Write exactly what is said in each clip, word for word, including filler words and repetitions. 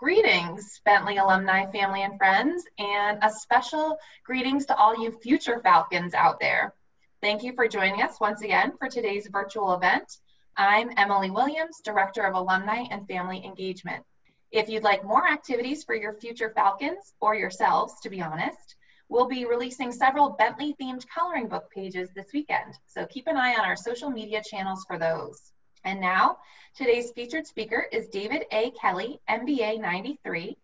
Greetings, Bentley alumni, family, and friends, and a special greetings to all you future Falcons out there. Thank you for joining us once again for today's virtual event. I'm Emily Williams, Director of Alumni and Family Engagement. If you'd like more activities for your future Falcons, or yourselves, to be honest, we'll be releasing several Bentley-themed coloring book pages this weekend, so keep an eye on our social media channels for those. And now, today's featured speaker is David A. Kelly, M B A ninety-three.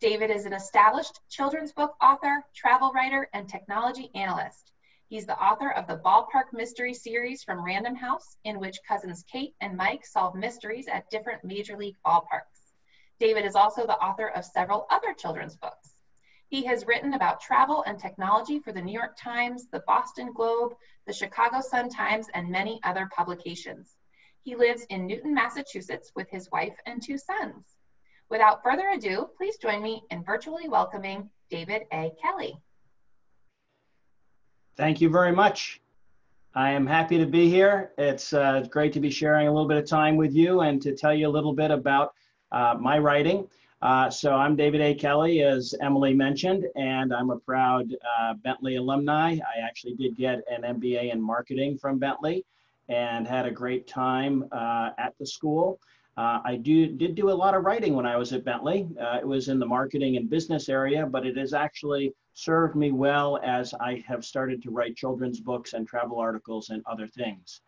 David is an established children's book author, travel writer, and technology analyst. He's the author of the Ballpark Mystery series from Random House, in which cousins Kate and Mike solve mysteries at different Major League ballparks. David is also the author of several other children's books. He has written about travel and technology for the New York Times, the Boston Globe, the Chicago Sun-Times, and many other publications. He lives in Newton, Massachusetts with his wife and two sons. Without further ado, please join me in virtually welcoming David A. Kelly. Thank you very much. I am happy to be here. It's uh, great to be sharing a little bit of time with you and to tell you a little bit about uh, my writing. Uh, so I'm David A. Kelly, as Emily mentioned, and I'm a proud uh, Bentley alumni. I actually did get an M B A in marketing from Bentley and had a great time uh, at the school. Uh, I do, did do a lot of writing when I was at Bentley. Uh, it was in the marketing and business area, but it has actually served me well as I have started to write children's books and travel articles and other things.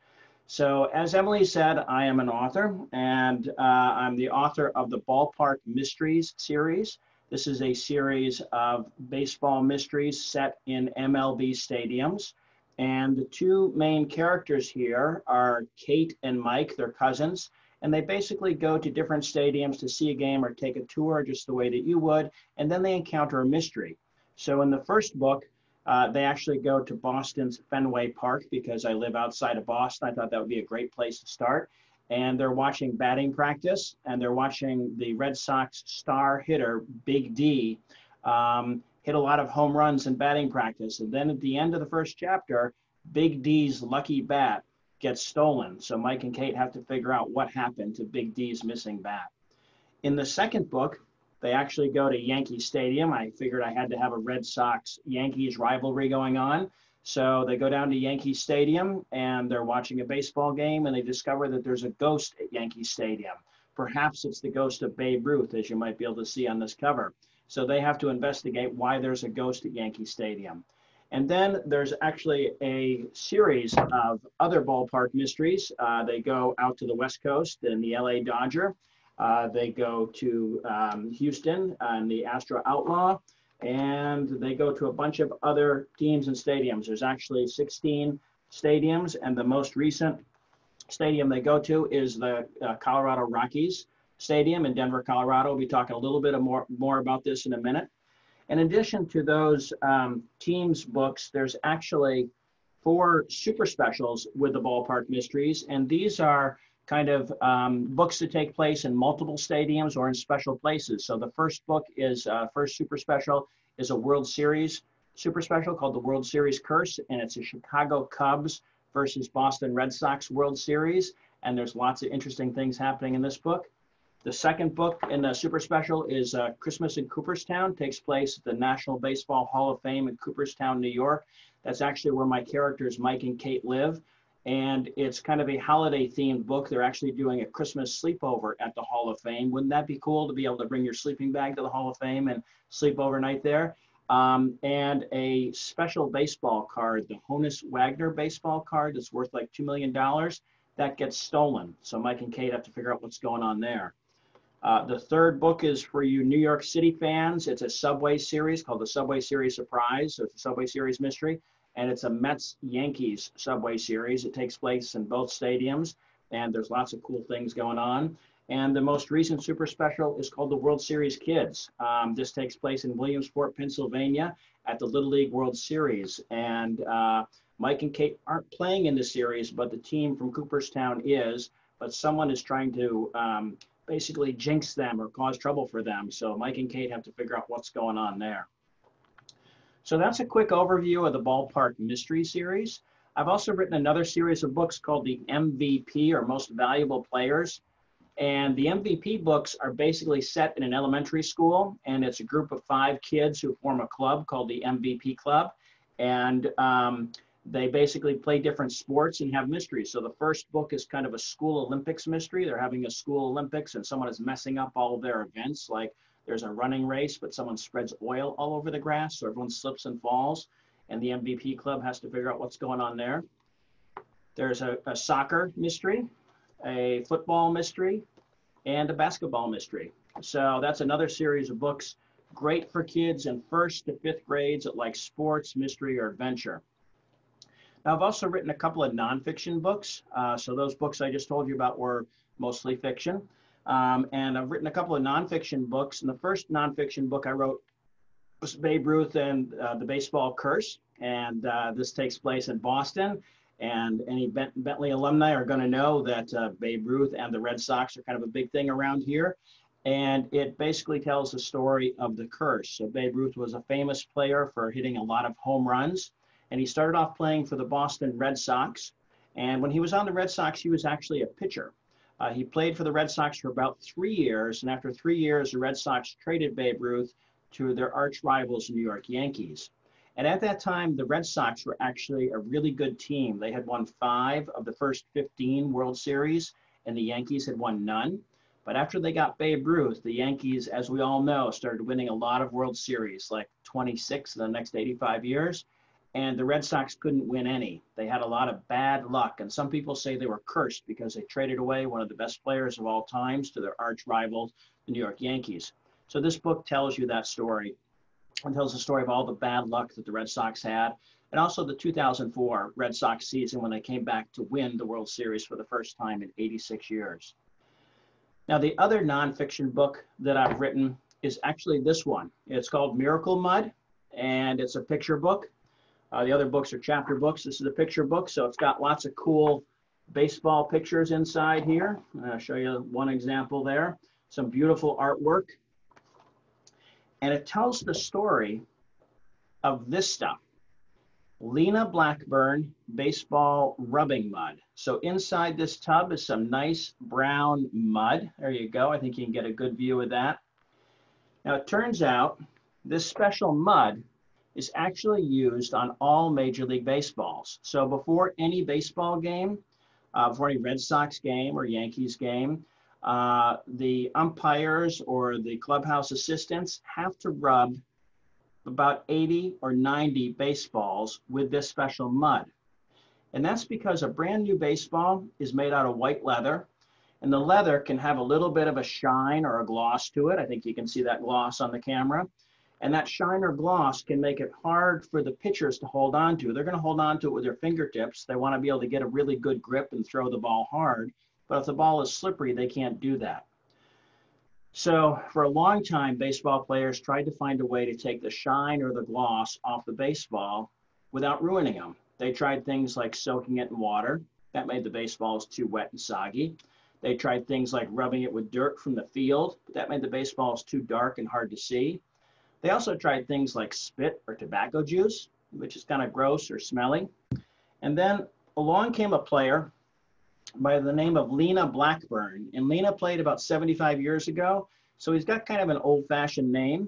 So as Emily said, I am an author, and uh, I'm the author of the Ballpark Mysteries series. This is a series of baseball mysteries set in M L B stadiums. And the two main characters here are Kate and Mike, they're cousins, and they basically go to different stadiums to see a game or take a tour just the way that you would, and then they encounter a mystery. So in the first book, uh, they actually go to Boston's Fenway Park, because I live outside of Boston. I thought that would be a great place to start. And they're watching batting practice, and they're watching the Red Sox star hitter, Big D, um, hit a lot of home runs in batting practice. And then at the end of the first chapter, Big D's lucky bat gets stolen. So Mike and Kate have to figure out what happened to Big D's missing bat. In the second book, they actually go to Yankee Stadium. I figured I had to have a Red Sox-Yankees rivalry going on. So they go down to Yankee Stadium and they're watching a baseball game, and they discover that there's a ghost at Yankee Stadium. Perhaps it's the ghost of Babe Ruth, as you might be able to see on this cover. So they have to investigate why there's a ghost at Yankee Stadium. And then there's actually a series of other ballpark mysteries. Uh, they go out to the West Coast in the L A Dodger. Uh, they go to um, Houston and the Astro Outlaw. And they go to a bunch of other teams and stadiums. There's actually sixteen stadiums. And the most recent stadium they go to is the uh, Colorado Rockies Stadium in Denver, Colorado. We'll be talking a little bit more, more about this in a minute. In addition to those um, teams books, there's actually four super specials with the Ballpark Mysteries. And these are kind of um, books that take place in multiple stadiums or in special places. So the first book is, uh, first super special is a World Series super special called the World Series Curse. And it's a Chicago Cubs versus Boston Red Sox World Series. And there's lots of interesting things happening in this book. The second book in the super special is uh, Christmas in Cooperstown, takes place at the National Baseball Hall of Fame in Cooperstown, New York. That's actually where my characters Mike and Kate live. And it's kind of a holiday themed book. They're actually doing a Christmas sleepover at the Hall of Fame. Wouldn't that be cool to be able to bring your sleeping bag to the Hall of Fame and sleep overnight there? Um, and a special baseball card, the Honus Wagner baseball card that's worth like two million dollars, that gets stolen. So Mike and Kate have to figure out what's going on there. Uh, the third book is for you New York City fans. It's a Subway series called the Subway Series Surprise. So it's a Subway Series mystery. And it's a Mets-Yankees Subway series. It takes place in both stadiums. And there's lots of cool things going on. And the most recent super special is called the World Series Kids. Um, this takes place in Williamsport, Pennsylvania at the Little League World Series. And uh, Mike and Kate aren't playing in the series, but the team from Cooperstown is. But someone is trying to... Um, basically jinx them or cause trouble for them. So Mike and Kate have to figure out what's going on there. So that's a quick overview of the Ballpark Mystery series. I've also written another series of books called the M V P, or Most Valuable Players. And the M V P books are basically set in an elementary school, and it's a group of five kids who form a club called the M V P Club. And um, they basically play different sports and have mysteries. So the first book is kind of a school Olympics mystery. They're having a school Olympics and someone is messing up all of their events. Like there's a running race, but someone spreads oil all over the grass, so everyone slips and falls. And the M V P Club has to figure out what's going on there. There's a, a soccer mystery, a football mystery, and a basketball mystery. So that's another series of books, great for kids in first to fifth grades that like sports, mystery, or adventure. Now, I've also written a couple of nonfiction books. Uh, so those books I just told you about were mostly fiction. Um, and I've written a couple of nonfiction books. And the first nonfiction book I wrote was Babe Ruth and uh, the Baseball Curse. And uh, this takes place in Boston. And any Bent- Bentley alumni are going to know that uh, Babe Ruth and the Red Sox are kind of a big thing around here. And it basically tells the story of the curse. So Babe Ruth was a famous player for hitting a lot of home runs. And he started off playing for the Boston Red Sox. And when he was on the Red Sox, he was actually a pitcher. Uh, he played for the Red Sox for about three years. And after three years, the Red Sox traded Babe Ruth to their arch rivals, New York Yankees. And at that time, the Red Sox were actually a really good team. They had won five of the first fifteen World Series, and the Yankees had won none. But after they got Babe Ruth, the Yankees, as we all know, started winning a lot of World Series, like twenty-six in the next eighty-five years. And the Red Sox couldn't win any. They had a lot of bad luck. And some people say they were cursed because they traded away one of the best players of all times to their arch rivals, the New York Yankees. So this book tells you that story. It tells the story of all the bad luck that the Red Sox had, and also the two thousand four Red Sox season when they came back to win the World Series for the first time in eighty-six years. Now, the other nonfiction book that I've written is actually this one. It's called Miracle Mud, and it's a picture book. Uh, the other books are chapter books. This is a picture book, so it's got lots of cool baseball pictures inside here. I'll show you one example there. Some beautiful artwork. And it tells the story of this stuff. Lena Blackburn baseball rubbing mud. So inside this tub is some nice brown mud. There you go. I think you can get a good view of that. Now it turns out this special mud is actually used on all Major League Baseballs. So before any baseball game, uh, before any Red Sox game or Yankees game, Uh, the umpires or the clubhouse assistants have to rub about eighty or ninety baseballs with this special mud. And that's because a brand new baseball is made out of white leather, and the leather can have a little bit of a shine or a gloss to it. I think you can see that gloss on the camera. And that shine or gloss can make it hard for the pitchers to hold on to. They're going to hold on to it with their fingertips. They want to be able to get a really good grip and throw the ball hard. But if the ball is slippery, they can't do that. So for a long time, baseball players tried to find a way to take the shine or the gloss off the baseball without ruining them. They tried things like soaking it in water. That made the baseballs too wet and soggy. They tried things like rubbing it with dirt from the field. That made the baseballs too dark and hard to see. They also tried things like spit or tobacco juice, which is kind of gross or smelly. And then along came a player by the name of Lena Blackburn. And Lena played about seventy-five years ago. So he's got kind of an old-fashioned name.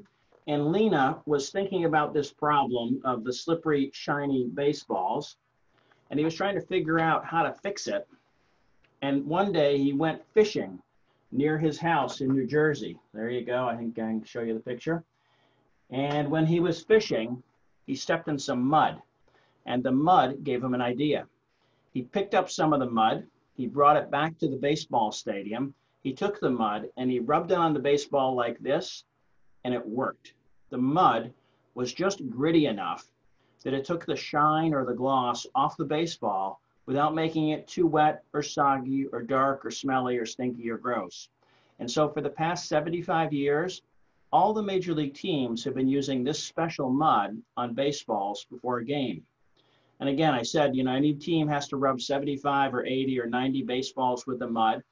And Lena was thinking about this problem of the slippery, shiny baseballs. And he was trying to figure out how to fix it. And one day he went fishing near his house in New Jersey. There you go. I think I can show you the picture. And when he was fishing, he stepped in some mud. And the mud gave him an idea. He picked up some of the mud. He brought it back to the baseball stadium. He took the mud and he rubbed it on the baseball like this, and it worked. The mud was just gritty enough that it took the shine or the gloss off the baseball without making it too wet or soggy or dark or smelly or stinky or gross. And so for the past seventy-five years, all the major league teams have been using this special mud on baseballs before a game. And again, I said, you know, any team has to rub seventy-five or eighty or ninety baseballs with the mud.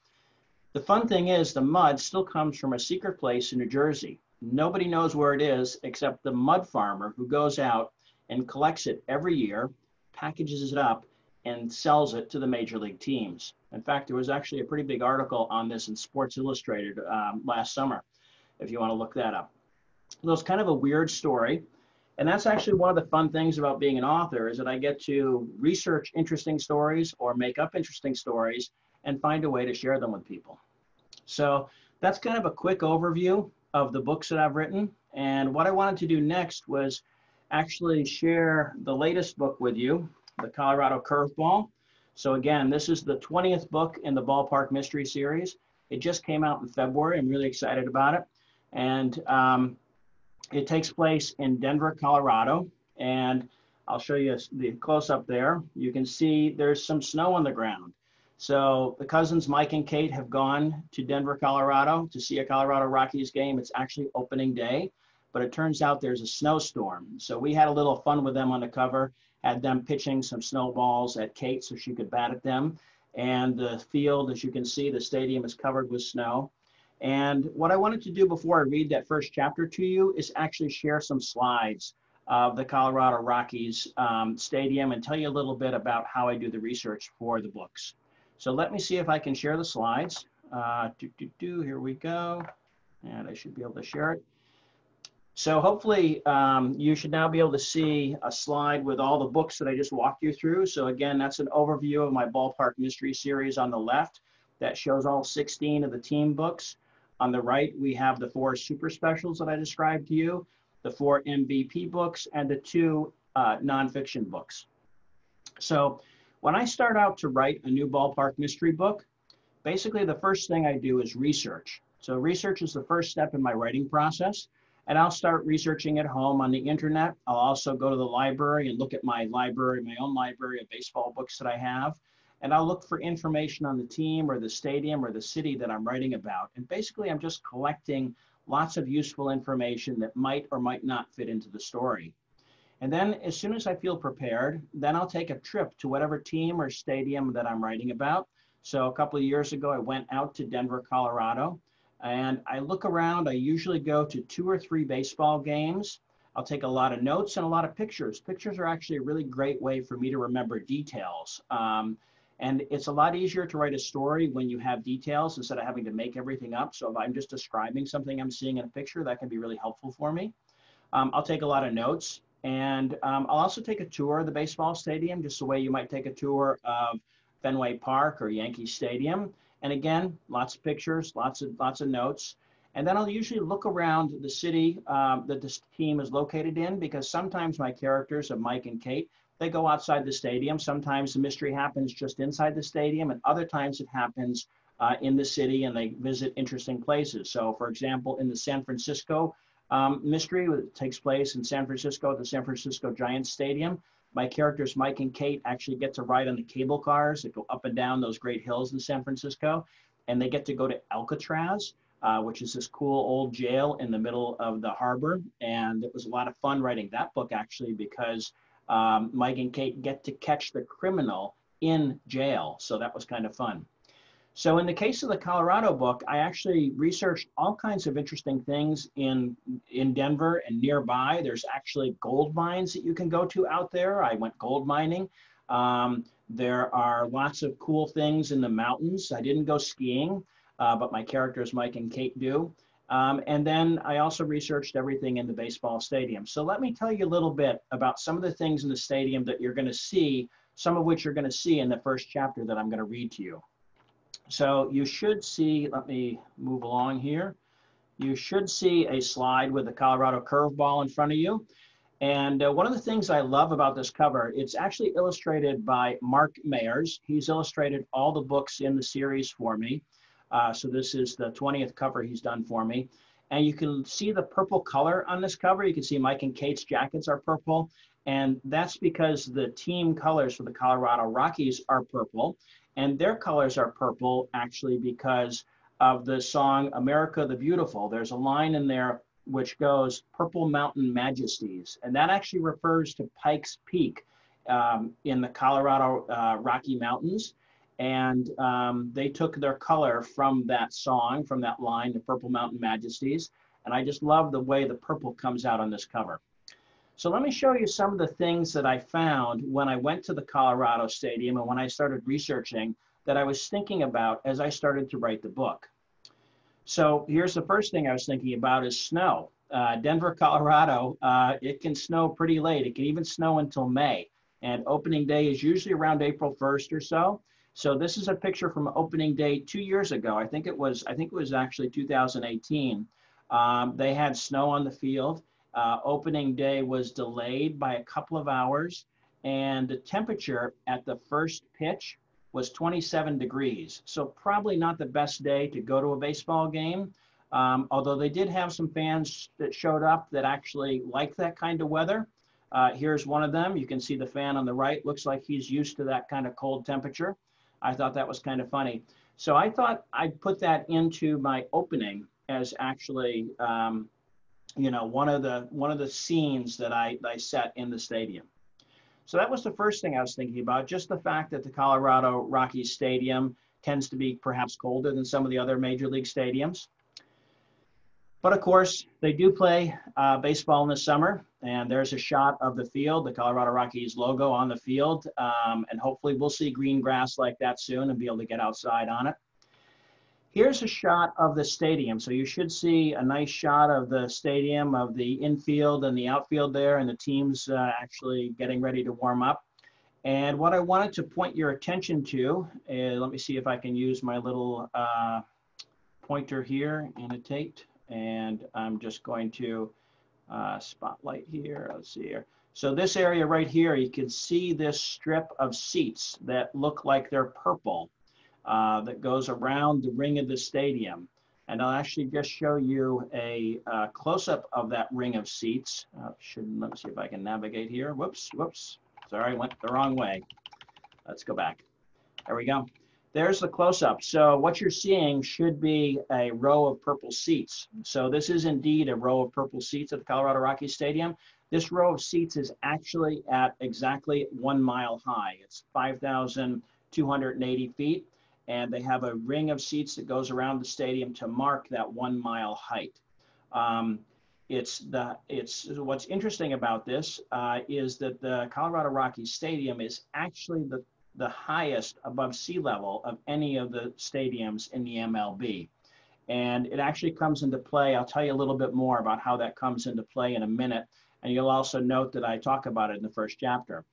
The fun thing is the mud still comes from a secret place in New Jersey. Nobody knows where it is except the mud farmer who goes out and collects it every year, packages it up, and sells it to the major league teams. In fact, there was actually a pretty big article on this in Sports Illustrated um, last summer, if you want to look that up. So it's kind of a weird story. And that's actually one of the fun things about being an author, is that I get to research interesting stories or make up interesting stories and find a way to share them with people. So that's kind of a quick overview of the books that I've written. And what I wanted to do next was actually share the latest book with you, The Colorado Curveball. So again, this is the twentieth book in the Ballpark Mystery series. It just came out in February. I'm really excited about it. And um, it takes place in Denver, Colorado. And I'll show you the close-up there. You can see there's some snow on the ground. So the cousins, Mike and Kate, have gone to Denver, Colorado to see a Colorado Rockies game. It's actually opening day, but it turns out there's a snowstorm. So we had a little fun with them on the cover, had them pitching some snowballs at Kate so she could bat at them. And the field, as you can see, the stadium is covered with snow. And what I wanted to do before I read that first chapter to you is actually share some slides of the Colorado Rockies um, stadium and tell you a little bit about how I do the research for the books. So let me see if I can share the slides. Uh, do, do, do, here we go. And I should be able to share it. So hopefully um, you should now be able to see a slide with all the books that I just walked you through. So again, that's an overview of my Ballpark Mystery series on the left. That shows all sixteen of the team books. On the right, we have the four super specials that I described to you, the four M V P books, and the two uh, nonfiction books. So when I start out to write a new Ballpark Mystery book, basically the first thing I do is research. So research is the first step in my writing process, and I'll start researching at home on the internet. I'll also go to the library and look at my library, my own library of baseball books that I have, and I'll look for information on the team or the stadium or the city that I'm writing about. And basically I'm just collecting lots of useful information that might or might not fit into the story. And then as soon as I feel prepared, then I'll take a trip to whatever team or stadium that I'm writing about. So a couple of years ago, I went out to Denver, Colorado, and I look around. I usually go to two or three baseball games. I'll take a lot of notes and a lot of pictures. Pictures are actually a really great way for me to remember details. Um, and it's a lot easier to write a story when you have details instead of having to make everything up. So if I'm just describing something I'm seeing in a picture, that can be really helpful for me. Um, I'll take a lot of notes. And um, I'll also take a tour of the baseball stadium, just the way you might take a tour of Fenway Park or Yankee Stadium. And again, lots of pictures, lots of, lots of notes. And then I'll usually look around the city um, that this team is located in, because sometimes my characters of Mike and Kate, they go outside the stadium. Sometimes the mystery happens just inside the stadium, and other times it happens uh, in the city and they visit interesting places. So for example, in the San Francisco Um, mystery takes place in San Francisco at the San Francisco Giants Stadium. My characters, Mike and Kate, actually get to ride on the cable cars that go up and down those great hills in San Francisco. And they get to go to Alcatraz, uh, which is this cool old jail in the middle of the harbor. And it was a lot of fun writing that book, actually, because um, Mike and Kate get to catch the criminal in jail. So that was kind of fun. So in the case of the Colorado book, I actually researched all kinds of interesting things in, in Denver and nearby. There's actually gold mines that you can go to out there. I went gold mining. Um, there are lots of cool things in the mountains. I didn't go skiing, uh, but my characters Mike and Kate do. Um, and then I also researched everything in the baseball stadium. So let me tell you a little bit about some of the things in the stadium that you're gonna see, some of which you're gonna see in the first chapter that I'm gonna read to you. So you should see, let me move along here. You should see a slide with the Colorado Curveball in front of you. And uh, one of the things I love about this cover, it's actually illustrated by Mark Meyers. He's illustrated all the books in the series for me. Uh, so this is the twentieth cover he's done for me. And you can see the purple color on this cover. You can see Mike and Kate's jackets are purple. And that's because the team colors for the Colorado Rockies are purple. And their colors are purple, actually, because of the song America the Beautiful. There's a line in there which goes, "Purple Mountain Majesties." And that actually refers to Pikes Peak um, in the Colorado uh, Rocky Mountains. And um, they took their color from that song, from that line, the Purple Mountain Majesties. And I just love the way the purple comes out on this cover. So let me show you some of the things that I found when I went to the Colorado Stadium and when I started researching that I was thinking about as I started to write the book. So here's the first thing I was thinking about is snow. Uh, Denver, Colorado, uh, it can snow pretty late. It can even snow until May. And opening day is usually around April first or so. So this is a picture from opening day two years ago. I think it was, I think it was actually two thousand eighteen. Um, they had snow on the field. Uh, opening day was delayed by a couple of hours, and the temperature at the first pitch was twenty-seven degrees. So probably not the best day to go to a baseball game. Um, although they did have some fans that showed up that actually like that kind of weather. Uh, here's one of them. You can see the fan on the right. Looks like he's used to that kind of cold temperature. I thought that was kind of funny. So I thought I'd put that into my opening as actually, um, you know, one of the one of the scenes that I, I set in the stadium. So that was the first thing I was thinking about, just the fact that the Colorado Rockies Stadium tends to be perhaps colder than some of the other major league stadiums. But of course, they do play uh, baseball in the summer, and there's a shot of the field, the Colorado Rockies logo on the field, um, and hopefully we'll see green grass like that soon and be able to get outside on it. Here's a shot of the stadium. So you should see a nice shot of the stadium, of the infield and the outfield there, and the teams uh, actually getting ready to warm up. And what I wanted to point your attention to, is, let me see if I can use my little uh, pointer here, annotate, and I'm just going to uh, spotlight here, let's see here. So this area right here, you can see this strip of seats that look like they're purple. Uh, that goes around the ring of the stadium. And I'll actually just show you a uh, close-up of that ring of seats. Uh, shouldn't, let me see if I can navigate here. Whoops, whoops. Sorry, went the wrong way. Let's go back. There we go. There's the close-up. So what you're seeing should be a row of purple seats. So this is indeed a row of purple seats at the Colorado Rockies Stadium. This row of seats is actually at exactly one mile high. It's five thousand two hundred eighty feet. And they have a ring of seats that goes around the stadium to mark that one mile height. Um, it's the, it's what's interesting about this uh, is that the Colorado Rockies Stadium is actually the, the highest above sea level of any of the stadiums in the M L B. And it actually comes into play. I'll tell you a little bit more about how that comes into play in a minute. And you'll also note that I talk about it in the first chapter.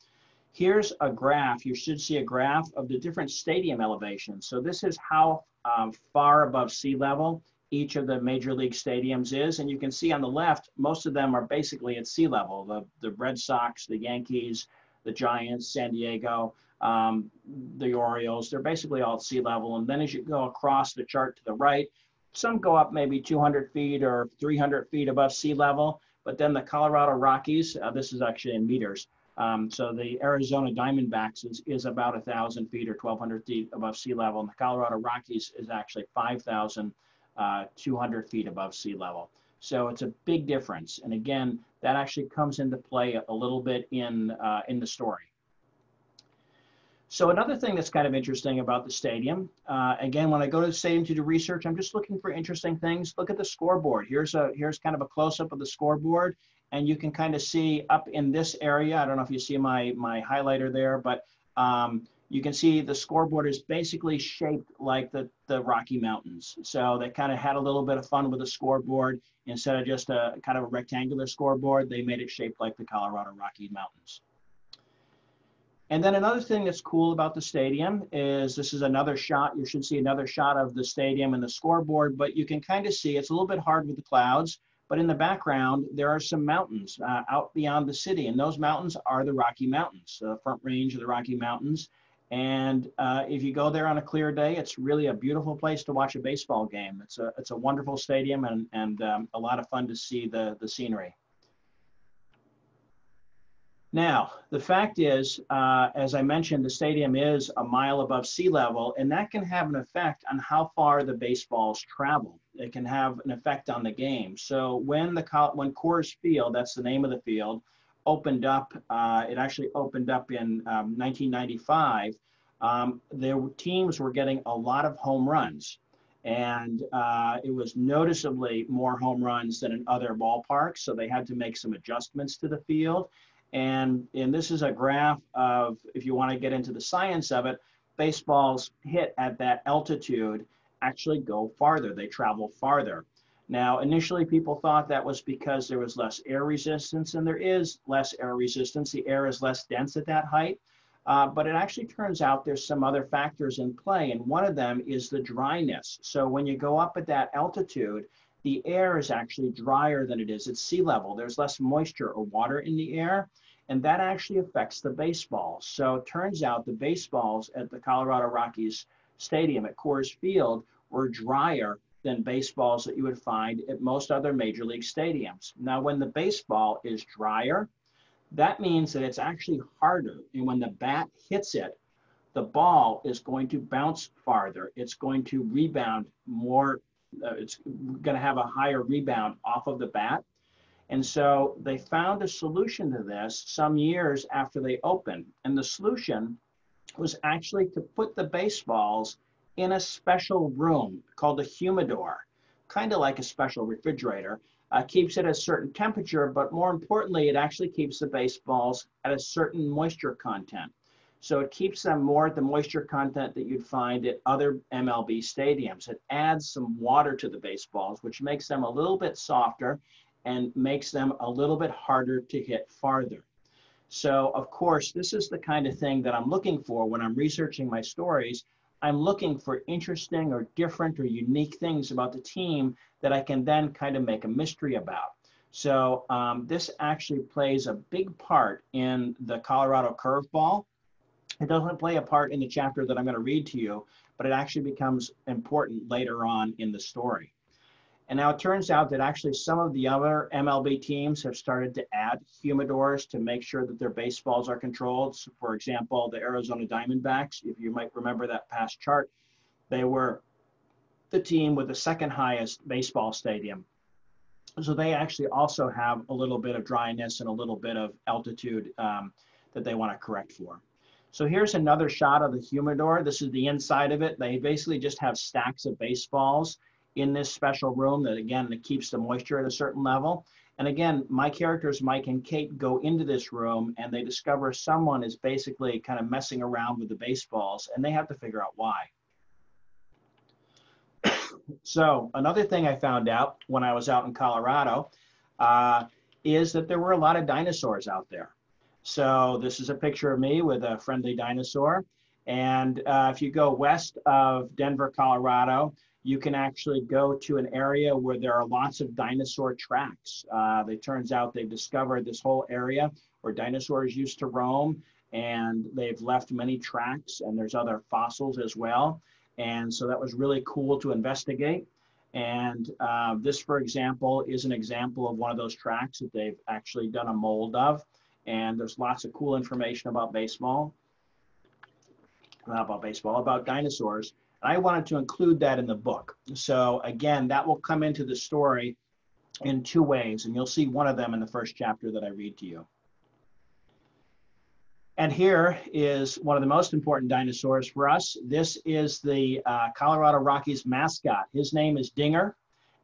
Here's a graph. You should see a graph of the different stadium elevations. So this is how um, far above sea level each of the major league stadiums is. And you can see on the left, most of them are basically at sea level. The, the Red Sox, the Yankees, the Giants, San Diego, um, the Orioles, they're basically all at sea level. And then as you go across the chart to the right, some go up maybe two hundred feet or three hundred feet above sea level. But then the Colorado Rockies, uh, this is actually in meters, Um, so the Arizona Diamondbacks is, is about one thousand feet or twelve hundred feet above sea level, and the Colorado Rockies is actually five thousand two hundred feet above sea level. So it's a big difference. And again, that actually comes into play a little bit in, uh, in the story. So another thing that's kind of interesting about the stadium, uh, again, when I go to the stadium to do research, I'm just looking for interesting things. Look at the scoreboard. Here's, a, here's kind of a close-up of the scoreboard. And you can kind of see up in this area, I don't know if you see my, my highlighter there, but um, you can see the scoreboard is basically shaped like the, the Rocky Mountains. So they kind of had a little bit of fun with the scoreboard. Instead of just a kind of a rectangular scoreboard, they made it shaped like the Colorado Rocky Mountains. And then another thing that's cool about the stadium is this is another shot. You should see another shot of the stadium and the scoreboard, but you can kind of see it's a little bit hard with the clouds. But in the background, there are some mountains uh, out beyond the city, and those mountains are the Rocky Mountains, the front range of the Rocky Mountains. And uh, if you go there on a clear day, it's really a beautiful place to watch a baseball game. It's a, it's a wonderful stadium and, and um, a lot of fun to see the, the scenery. Now, the fact is, uh, as I mentioned, the stadium is a mile above sea level, and that can have an effect on how far the baseballs travel. It can have an effect on the game. So when the when Coors Field, that's the name of the field, opened up, uh, it actually opened up in um, nineteen ninety-five, um, the teams were getting a lot of home runs. and uh, it was noticeably more home runs than in other ballparks, so they had to make some adjustments to the field. And, and this is a graph of, if you want to get into the science of it, baseballs hit at that altitude actually go farther. They travel farther. Now, initially people thought that was because there was less air resistance, and there is less air resistance. The air is less dense at that height, uh, but it actually turns out there's some other factors in play, and one of them is the dryness. So when you go up at that altitude, the air is actually drier than it is at sea level. There's less moisture or water in the air, and that actually affects the baseballs. So it turns out the baseballs at the Colorado Rockies Stadium at Coors Field were drier than baseballs that you would find at most other major league stadiums. Now, when the baseball is drier, that means that it's actually harder. And when the bat hits it, the ball is going to bounce farther. It's going to rebound more. Uh, it's going to have a higher rebound off of the bat. And so they found a solution to this some years after they opened. And the solution was actually to put the baseballs in a special room called a humidor, kind of like a special refrigerator. Uh, keeps it at a certain temperature, but more importantly, it actually keeps the baseballs at a certain moisture content. So it keeps them more at the moisture content that you'd find at other M L B stadiums. It adds some water to the baseballs, which makes them a little bit softer and makes them a little bit harder to hit farther. So, of course, this is the kind of thing that I'm looking for when I'm researching my stories. I'm looking for interesting or different or unique things about the team that I can then kind of make a mystery about. So um, this actually plays a big part in the Colorado Curveball. It doesn't play a part in the chapter that I'm going to read to you, but it actually becomes important later on in the story. And now it turns out that actually some of the other M L B teams have started to add humidors to make sure that their baseballs are controlled. So for example, the Arizona Diamondbacks, if you might remember that past chart, they were the team with the second highest baseball stadium. So they actually also have a little bit of dryness and a little bit of altitude um, that they want to correct for. So here's another shot of the humidor. This is the inside of it. They basically just have stacks of baseballs in this special room that, again, it keeps the moisture at a certain level. And again, my characters, Mike and Kate, go into this room and they discover someone is basically kind of messing around with the baseballs, and they have to figure out why. So another thing I found out when I was out in Colorado uh, is that there were a lot of dinosaurs out there. So this is a picture of me with a friendly dinosaur. And uh, if you go west of Denver, Colorado, you can actually go to an area where there are lots of dinosaur tracks. Uh, it turns out they've discovered this whole area where dinosaurs used to roam, and they've left many tracks, and there's other fossils as well. And so that was really cool to investigate. And uh, this, for example, is an example of one of those tracks that they've actually done a mold of. And there's lots of cool information about baseball, not about baseball, about dinosaurs. I wanted to include that in the book. So again, that will come into the story in two ways, and you'll see one of them in the first chapter that I read to you. And here is one of the most important dinosaurs for us. This is the uh, Colorado Rockies mascot. His name is Dinger,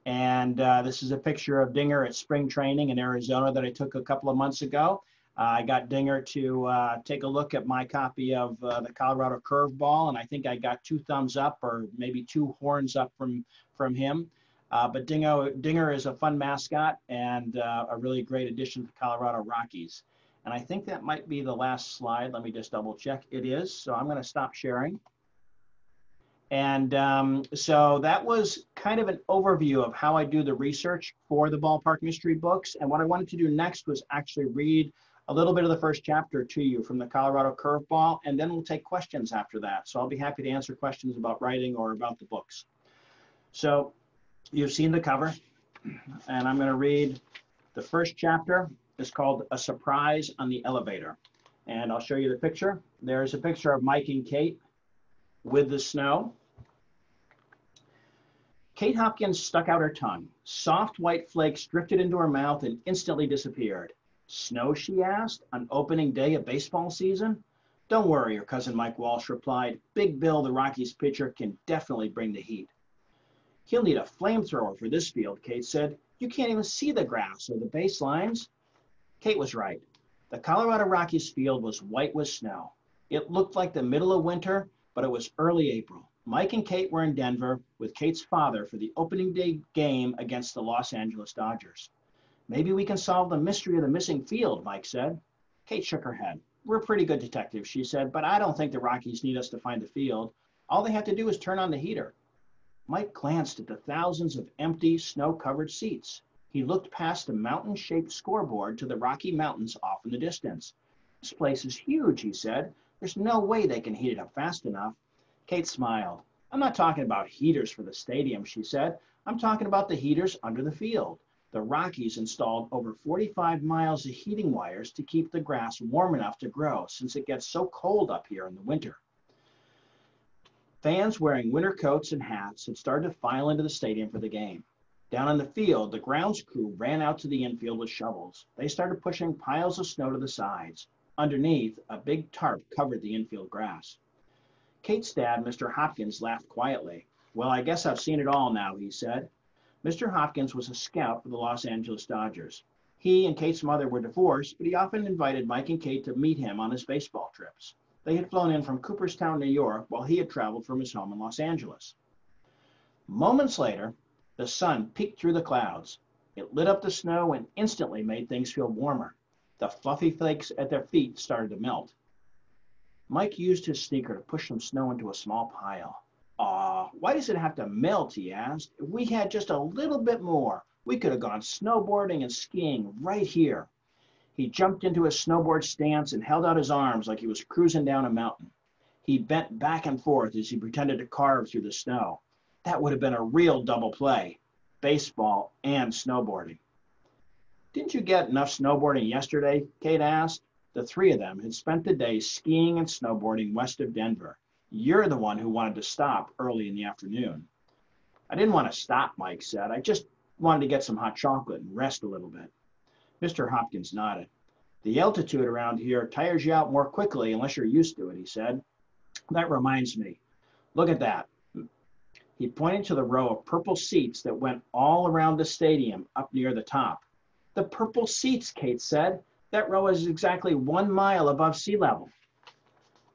and uh, this is a picture of Dinger at spring training in Arizona that I took a couple of months ago. I got Dinger to uh, take a look at my copy of uh, the Colorado Curveball, and I think I got two thumbs up or maybe two horns up from, from him. Uh, but Dinger, Dinger is a fun mascot and uh, a really great addition to the Colorado Rockies. And I think that might be the last slide. Let me just double check. It is, so I'm going to stop sharing. And um, so that was kind of an overview of how I do the research for the Ballpark Mystery books. And what I wanted to do next was actually read a little bit of the first chapter to you from the Colorado Curveball, and then we'll take questions after that. So I'll be happy to answer questions about writing or about the books. So you've seen the cover, and I'm going to read the first chapter. It's called A Surprise on the Elevator. And I'll show you the picture. There's a picture of Mike and Kate with the snow. Kate Hopkins stuck out her tongue. Soft white flakes drifted into her mouth and instantly disappeared. Snow, she asked, on opening day of baseball season? Don't worry, her cousin Mike Walsh replied. Big Bill, the Rockies pitcher, can definitely bring the heat. He'll need a flamethrower for this field, Kate said. You can't even see the grass or the baselines. Kate was right. The Colorado Rockies field was white with snow. It looked like the middle of winter, but it was early April. Mike and Kate were in Denver with Kate's father for the opening day game against the Los Angeles Dodgers. Maybe we can solve the mystery of the missing field, Mike said. Kate shook her head. We're pretty good detectives, she said, but I don't think the Rockies need us to find the field. All they have to do is turn on the heater. Mike glanced at the thousands of empty, snow-covered seats. He looked past the mountain-shaped scoreboard to the Rocky Mountains off in the distance. This place is huge, he said. There's no way they can heat it up fast enough. Kate smiled. I'm not talking about heaters for the stadium, she said. I'm talking about the heaters under the field. The Rockies installed over forty-five miles of heating wires to keep the grass warm enough to grow since it gets so cold up here in the winter. Fans wearing winter coats and hats had started to file into the stadium for the game. Down on the field, the grounds crew ran out to the infield with shovels. They started pushing piles of snow to the sides. Underneath, a big tarp covered the infield grass. Kate's dad, Mister Hopkins, laughed quietly. Well, I guess I've seen it all now, he said. Mister Hopkins was a scout for the Los Angeles Dodgers. He and Kate's mother were divorced, but he often invited Mike and Kate to meet him on his baseball trips. They had flown in from Cooperstown, New York, while he had traveled from his home in Los Angeles. Moments later, the sun peeked through the clouds. It lit up the snow and instantly made things feel warmer. The fluffy flakes at their feet started to melt. Mike used his sneaker to push some snow into a small pile. Aw, why does it have to melt, he asked. If we had just a little bit more, we could have gone snowboarding and skiing right here. He jumped into his snowboard stance and held out his arms like he was cruising down a mountain. He bent back and forth as he pretended to carve through the snow. That would have been a real double play, baseball and snowboarding. Didn't you get enough snowboarding yesterday? Kate asked. The three of them had spent the day skiing and snowboarding west of Denver. You're the one who wanted to stop early in the afternoon. I didn't want to stop, Mike said. I just wanted to get some hot chocolate and rest a little bit. Mister Hopkins nodded. The altitude around here tires you out more quickly unless you're used to it, he said. That reminds me. Look at that. He pointed to the row of purple seats that went all around the stadium up near the top. The purple seats, Kate said. That row is exactly one mile above sea level.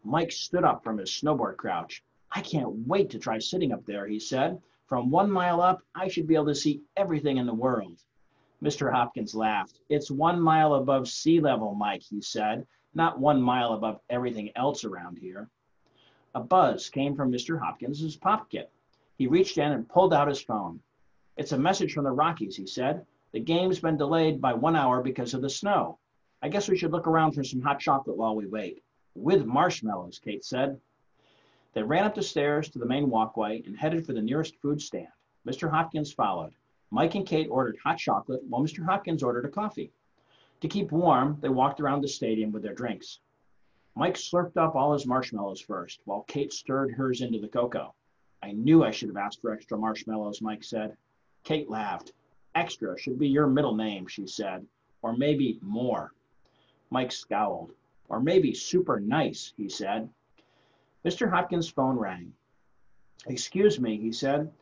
Mike stood up from his snowboard crouch. I can't wait to try sitting up there, he said. From one mile up, I should be able to see everything in the world. Mister Hopkins laughed. It's one mile above sea level, Mike, he said, not one mile above everything else around here. A buzz came from Mister Hopkins's pocket. He reached in and pulled out his phone. It's a message from the Rockies, he said. The game's been delayed by one hour because of the snow. I guess we should look around for some hot chocolate while we wait. With marshmallows, Kate said. They ran up the stairs to the main walkway and headed for the nearest food stand. Mister Hopkins followed. Mike and Kate ordered hot chocolate while Mister Hopkins ordered a coffee. To keep warm, they walked around the stadium with their drinks. Mike slurped up all his marshmallows first, while Kate stirred hers into the cocoa. I knew I should have asked for extra marshmallows, Mike said. Kate laughed. Extra should be your middle name, she said, or maybe more. Mike scowled. Or maybe super nice, he said. Mister Hopkins' phone rang. Excuse me, he said.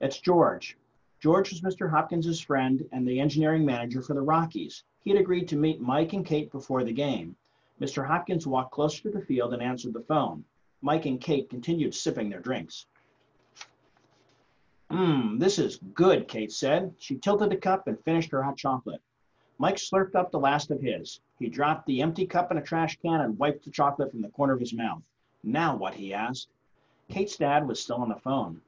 It's George. George was Mister Hopkins' friend and the engineering manager for the Rockies. He had agreed to meet Mike and Kate before the game. Mister Hopkins walked closer to the field and answered the phone. Mike and Kate continued sipping their drinks. Mmm, this is good, Kate said. She tilted the cup and finished her hot chocolate. Mike slurped up the last of his. He dropped the empty cup in a trash can and wiped the chocolate from the corner of his mouth. Now what, he asked. Kate's dad was still on the phone.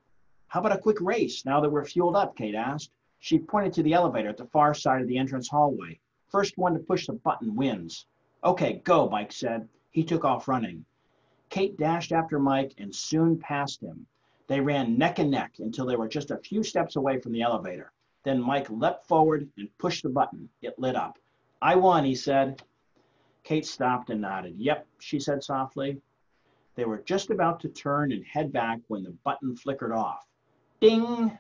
How about a quick race, now that we're fueled up, Kate asked. She pointed to the elevator at the far side of the entrance hallway. First one to push the button wins. Okay, go, Mike said. He took off running. Kate dashed after Mike and soon passed him. They ran neck and neck until they were just a few steps away from the elevator. Then Mike leapt forward and pushed the button. It lit up. I won, he said. Kate stopped and nodded. Yep, she said softly. They were just about to turn and head back when the button flickered off. Ding!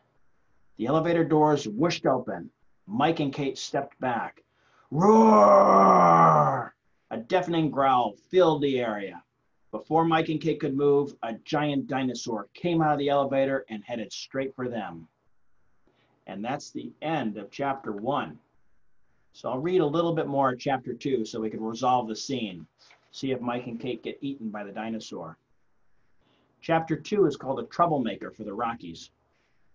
The elevator doors whooshed open. Mike and Kate stepped back. Roar! A deafening growl filled the area. Before Mike and Kate could move, a giant dinosaur came out of the elevator and headed straight for them. And that's the end of chapter one. So I'll read a little bit more of chapter two so we can resolve the scene. See if Mike and Kate get eaten by the dinosaur. Chapter two is called A Troublemaker for the Rockies.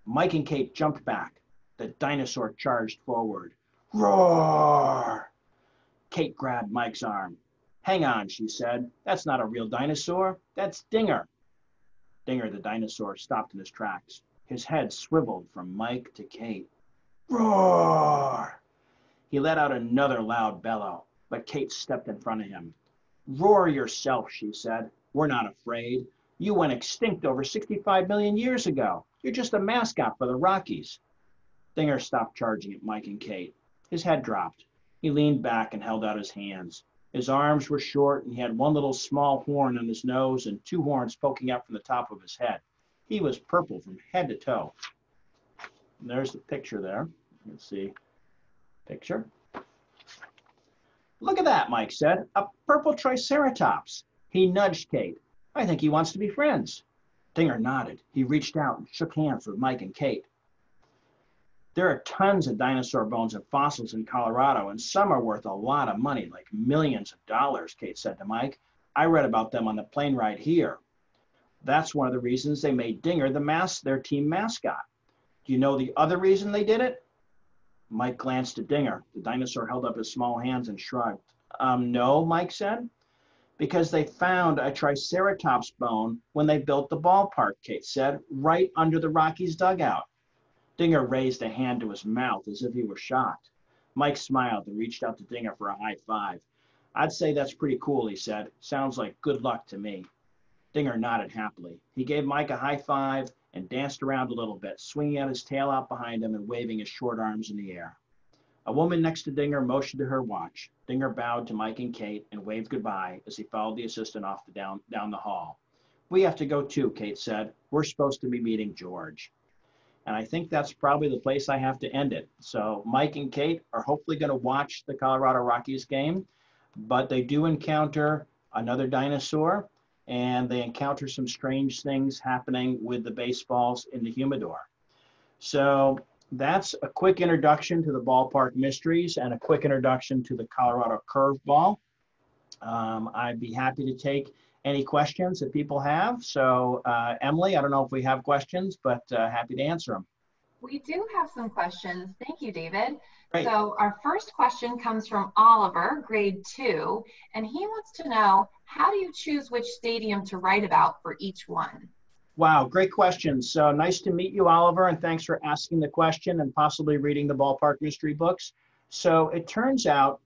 Mike and Kate jumped back. The dinosaur charged forward. Roar! Kate grabbed Mike's arm. Hang on, she said. That's not a real dinosaur. That's Dinger. Dinger, the dinosaur, stopped in his tracks. His head swiveled from Mike to Kate. Roar! He let out another loud bellow, but Kate stepped in front of him. Roar yourself, she said. We're not afraid. You went extinct over sixty-five million years ago. You're just a mascot for the Rockies. Dinger stopped charging at Mike and Kate. His head dropped. He leaned back and held out his hands. His arms were short, and he had one little small horn on his nose and two horns poking out from the top of his head. He was purple from head to toe. And there's the picture there. You can see picture. Look at that, Mike said. A purple triceratops. He nudged Kate. I think he wants to be friends. Dinger nodded. He reached out and shook hands with Mike and Kate. There are tons of dinosaur bones and fossils in Colorado, and some are worth a lot of money, like millions of dollars, Kate said to Mike. I read about them on the plane ride here. That's one of the reasons they made Dinger the mas- their team mascot. Do you know the other reason they did it? Mike glanced at Dinger. The dinosaur held up his small hands and shrugged. Um, no, Mike said. Because they found a triceratops bone when they built the ballpark, Kate said, right under the Rockies dugout. Dinger raised a hand to his mouth as if he were shocked. Mike smiled and reached out to Dinger for a high five. I'd say that's pretty cool, he said. Sounds like good luck to me. Dinger nodded happily. He gave Mike a high five and danced around a little bit, swinging out his tail out behind him and waving his short arms in the air. A woman next to Dinger motioned to her watch. Dinger bowed to Mike and Kate and waved goodbye as he followed the assistant off the down, down the hall. We have to go too, Kate said. We're supposed to be meeting George. And I think that's probably the place I have to end it. So Mike and Kate are hopefully going to watch the Colorado Rockies game, but they do encounter another dinosaur, and they encounter some strange things happening with the baseballs in the humidor. So that's a quick introduction to the Ballpark Mysteries and a quick introduction to the Colorado Curveball. Um, I'd be happy to take any questions that people have. So uh, Emily, I don't know if we have questions, but uh, happy to answer them. We do have some questions. Thank you, David. Great. So our first question comes from Oliver, grade two, and he wants to know, how do you choose which stadium to write about for each one? Wow, great question. So nice to meet you, Oliver, and thanks for asking the question and possibly reading the Ballpark Mystery books. So it turns out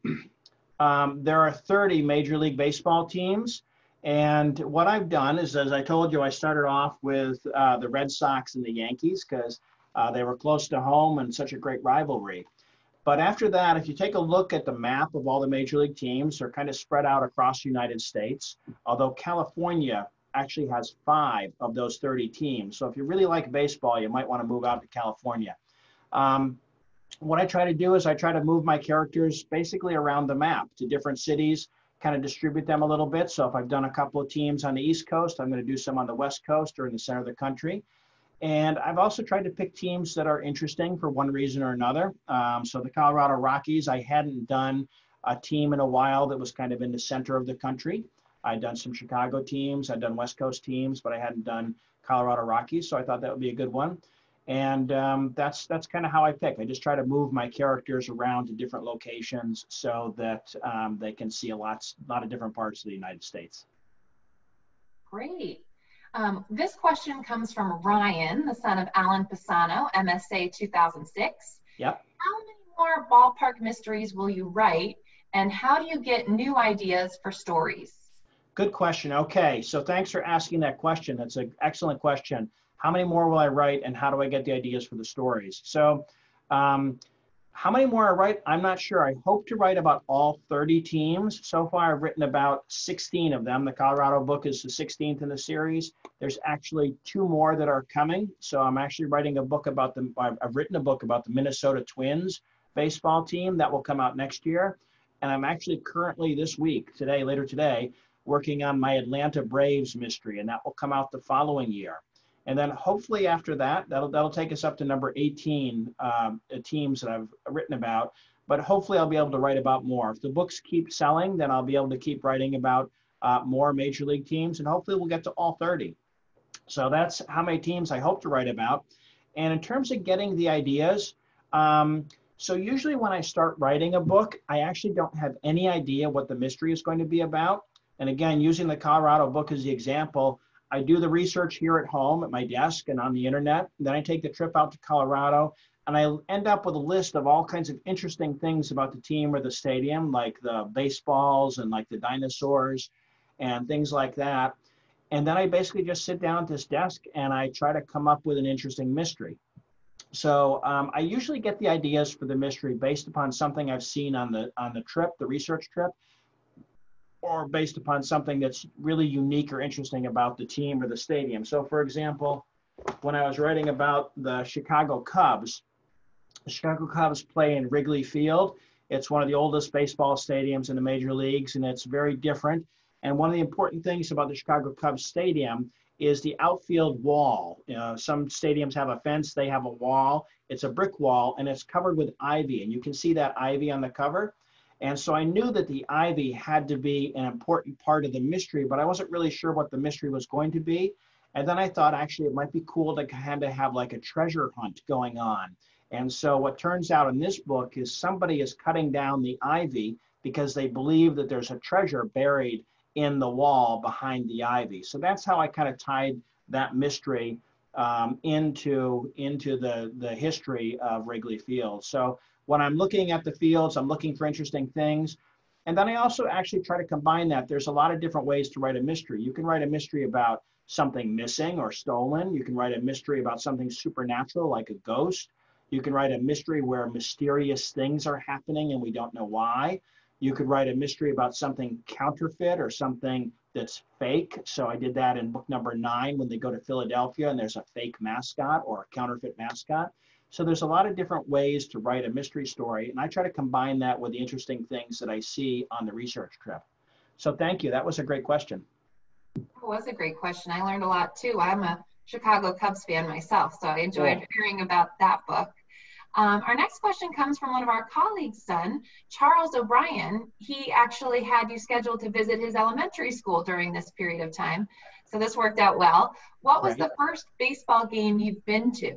um, there are thirty Major League Baseball teams. And what I've done is, as I told you, I started off with uh, the Red Sox and the Yankees because uh, they were close to home and such a great rivalry. But after that, if you take a look at the map of all the major league teams, they're kind of spread out across the United States, although California actually has five of those thirty teams. So if you really like baseball, you might want to move out to California. Um, what I try to do is I try to move my characters basically around the map to different cities, kind of distribute them a little bit. So if I've done a couple of teams on the East Coast, I'm going to do some on the West Coast or in the center of the country. And I've also tried to pick teams that are interesting for one reason or another. Um, so the Colorado Rockies, I hadn't done a team in a while that was kind of in the center of the country. I'd done some Chicago teams, I'd done West Coast teams, but I hadn't done Colorado Rockies. So I thought that would be a good one. And um, that's that's kind of how I pick. I just try to move my characters around to different locations so that um, they can see a lot, lot of different parts of the United States. Great. Um, this question comes from Ryan, the son of Alan Pisano, M S A two thousand six. Yep. How many more Ballpark Mysteries will you write, and how do you get new ideas for stories? Good question. Okay, so thanks for asking that question. That's an excellent question. How many more will I write, and how do I get the ideas for the stories? So um, how many more I write, I'm not sure. I hope to write about all thirty teams. So far, I've written about sixteen of them. The Colorado book is the sixteenth in the series. There's actually two more that are coming. So I'm actually writing a book about them. I've written a book about the Minnesota Twins baseball team that will come out next year. And I'm actually currently this week, today, later today, working on my Atlanta Braves mystery, and that will come out the following year. And then hopefully after that, that'll, that'll take us up to number eighteen um, teams that I've written about, but hopefully I'll be able to write about more. If the books keep selling, then I'll be able to keep writing about uh, more major league teams, and hopefully we'll get to all thirty. So that's how many teams I hope to write about. And in terms of getting the ideas, um, so usually when I start writing a book, I actually don't have any idea what the mystery is going to be about. And again, using the Colorado book as the example, I do the research here at home at my desk and on the internet. Then I take the trip out to Colorado, and I end up with a list of all kinds of interesting things about the team or the stadium, like the baseballs and like the dinosaurs and things like that. And then I basically just sit down at this desk and I try to come up with an interesting mystery. So um, I usually get the ideas for the mystery based upon something I've seen on the, on the trip, the research trip, or based upon something that's really unique or interesting about the team or the stadium. So for example, when I was writing about the Chicago Cubs, the Chicago Cubs play in Wrigley Field. It's one of the oldest baseball stadiums in the major leagues, and it's very different. And one of the important things about the Chicago Cubs stadium is the outfield wall. You know, some stadiums have a fence, they have a wall. It's a brick wall, and it's covered with ivy, and you can see that ivy on the cover. And so I knew that the ivy had to be an important part of the mystery, but I wasn't really sure what the mystery was going to be. And then I thought, actually, it might be cool to kind of have like a treasure hunt going on. And so what turns out in this book is somebody is cutting down the ivy because they believe that there's a treasure buried in the wall behind the ivy. So that's how I kind of tied that mystery um, into, into the, the history of Wrigley Field. So when I'm looking at the fields, I'm looking for interesting things. And then I also actually try to combine that. There's a lot of different ways to write a mystery. You can write a mystery about something missing or stolen. You can write a mystery about something supernatural, like a ghost. You can write a mystery where mysterious things are happening and we don't know why. You could write a mystery about something counterfeit or something that's fake. So I did that in book number nine when they go to Philadelphia and there's a fake mascot or a counterfeit mascot. So there's a lot of different ways to write a mystery story, and I try to combine that with the interesting things that I see on the research trip. So thank you. That was a great question. That was a great question. I learned a lot too. I'm a Chicago Cubs fan myself, so I enjoyed yeah. hearing about that book. Um, our next question comes from one of our colleagues' son, Charles O'Brien. He actually had you scheduled to visit his elementary school during this period of time, so this worked out well. What was right. the first baseball game you've been to?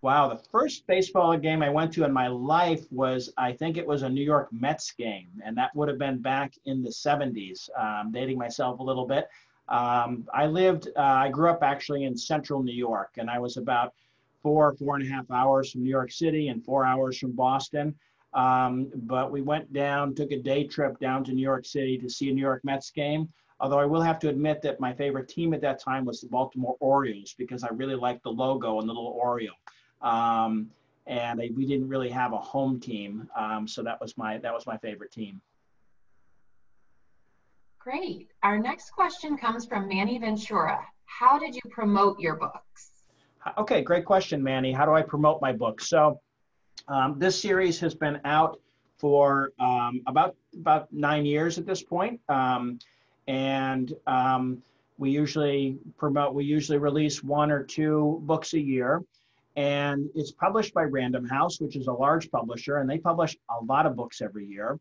Wow, the first baseball game I went to in my life was, I think it was a New York Mets game, and that would have been back in the seventies, um, dating myself a little bit. Um, I lived, uh, I grew up actually in central New York, and I was about four, four and a half hours from New York City and four hours from Boston. Um, but we went down, took a day trip down to New York City to see a New York Mets game. Although I will have to admit that my favorite team at that time was the Baltimore Orioles because I really liked the logo and the little Oriole. Um, and they, we didn't really have a home team. Um, so that was my, that was my favorite team. Great. Our next question comes from Manny Ventura. How did you promote your books? Okay, great question, Manny. How do I promote my book? So um, this series has been out for um, about about nine years at this point, um, and um, we usually promote. We usually release one or two books a year, and it's published by Random House, which is a large publisher, and they publish a lot of books every year.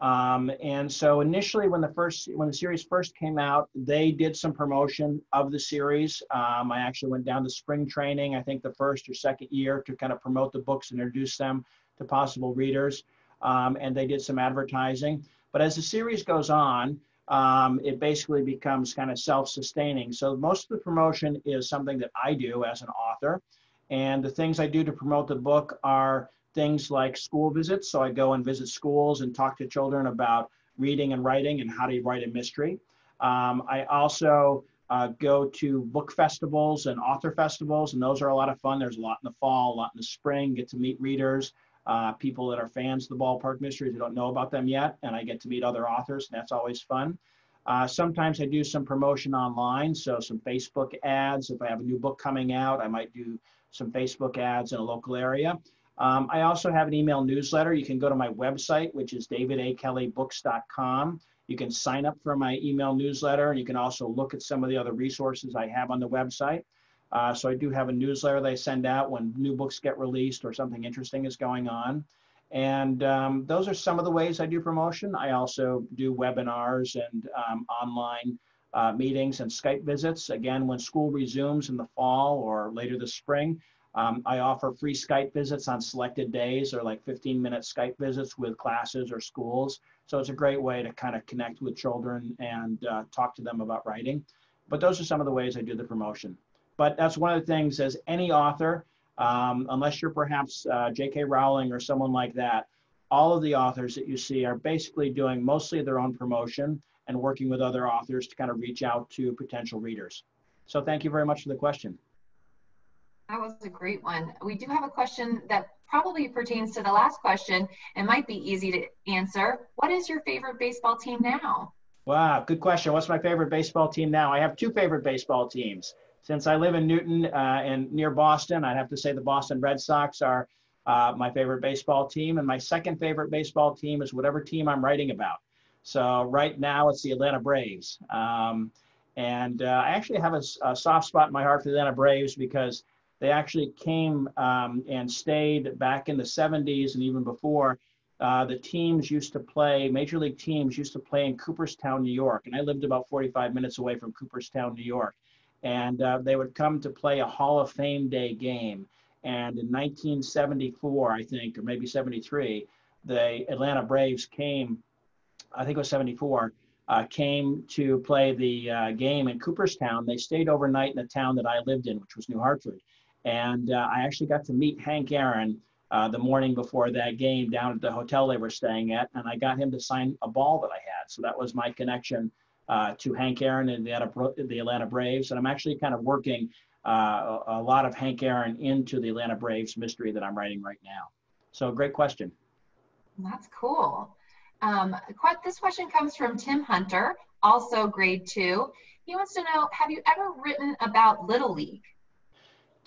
Um, and so initially, when the first when the series first came out, they did some promotion of the series. Um, I actually went down to spring training, I think the first or second year, to kind of promote the books and introduce them to possible readers. Um, and they did some advertising. But as the series goes on, um, it basically becomes kind of self-sustaining. So most of the promotion is something that I do as an author. And the things I do to promote the book are things like school visits. So I go and visit schools and talk to children about reading and writing and how to write a mystery. Um, I also uh, go to book festivals and author festivals, and those are a lot of fun. There's a lot in the fall, a lot in the spring, get to meet readers, uh, people that are fans of the Ballpark Mysteries who don't know about them yet, and I get to meet other authors, and that's always fun. Uh, sometimes I do some promotion online, so some Facebook ads. If I have a new book coming out, I might do some Facebook ads in a local area. Um, I also have an email newsletter. You can go to my website, which is david a kelly books dot com, You can sign up for my email newsletter. You can also look at some of the other resources I have on the website. Uh, so I do have a newsletter that I send out when new books get released or something interesting is going on. And um, those are some of the ways I do promotion. I also do webinars and um, online uh, meetings and Skype visits. Again, when school resumes in the fall or later this spring, um, I offer free Skype visits on selected days, or like fifteen minute Skype visits with classes or schools. So it's a great way to kind of connect with children and uh, talk to them about writing. But those are some of the ways I do the promotion. But that's one of the things, as any author, Um, unless you're perhaps uh, J K Rowling or someone like that, all of the authors that you see are basically doing mostly their own promotion and working with other authors to kind of reach out to potential readers. So thank you very much for the question. That was a great one. We do have a question that probably pertains to the last question and might be easy to answer. What is your favorite baseball team now? Wow, good question. What's my favorite baseball team now? I have two favorite baseball teams. Since I live in Newton uh, and near Boston, I'd have to say the Boston Red Sox are uh, my favorite baseball team. And my second favorite baseball team is whatever team I'm writing about. So right now it's the Atlanta Braves. Um, and uh, I actually have a, a soft spot in my heart for the Atlanta Braves because they actually came um, and stayed back in the seventies and even before. Uh, the teams used to play, major league teams used to play in Cooperstown, New York. And I lived about forty-five minutes away from Cooperstown, New York. And uh, they would come to play a Hall of Fame Day game. And in nineteen seventy-four, I think, or maybe seventy-three, the Atlanta Braves came, I think it was seventy-four, uh, came to play the uh, game in Cooperstown. They stayed overnight in the town that I lived in, which was New Hartford. And uh, I actually got to meet Hank Aaron uh, the morning before that game down at the hotel they were staying at. And I got him to sign a ball that I had. So that was my connection Uh, to Hank Aaron and the, the Atlanta Braves. And I'm actually kind of working uh, a lot of Hank Aaron into the Atlanta Braves mystery that I'm writing right now. So great question. That's cool. Um, this question comes from Tim Hunter, also grade two. He wants to know, have you ever written about Little League?